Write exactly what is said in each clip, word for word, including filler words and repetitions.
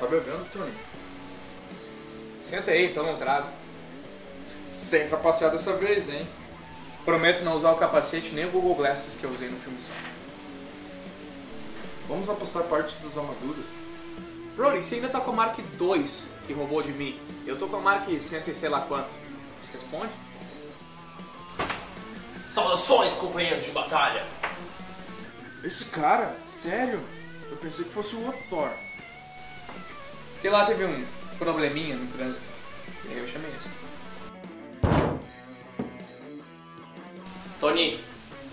tá bebendo, Tony? Senta aí, toma um trago. Sem trapacear dessa vez, hein? Prometo não usar o capacete nem o Google Glasses que eu usei no filme só. Vamos apostar parte das armaduras? Rhodey, você ainda tá com a Mark dois que roubou de mim. Eu tô com a Mark cem e sei lá quanto. Você responde? Saudações, companheiros de batalha! Esse cara? Sério? Eu pensei que fosse o outro Thor. Porque lá teve um probleminha no trânsito. E aí eu chamei esse. Tony,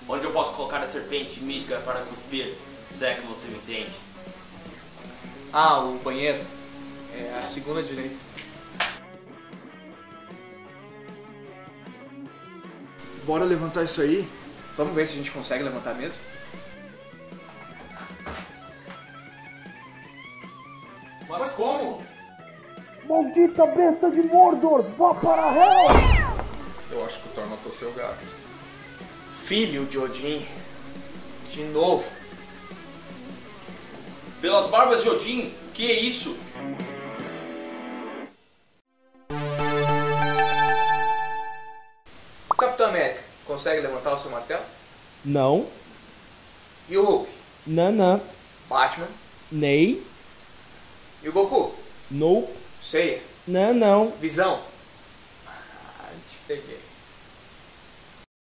onde eu posso colocar a serpente mítica para cuspir? Se é que você me entende. Ah, o banheiro. É a segunda direita. Bora levantar isso aí? Vamos ver se a gente consegue levantar mesmo. Mas, Mas como? Maldita besta de Mordor, vá para a hell! Eu acho que o Thor matou seu gato. Filho de Odin. De novo. Pelas barbas de Odin, que é isso? O Capitão América consegue levantar o seu martelo? Não. E o Hulk? Não, não. Batman? Ney. E o Goku? Não. Ceia? Não, não. Visão? Ah, te peguei.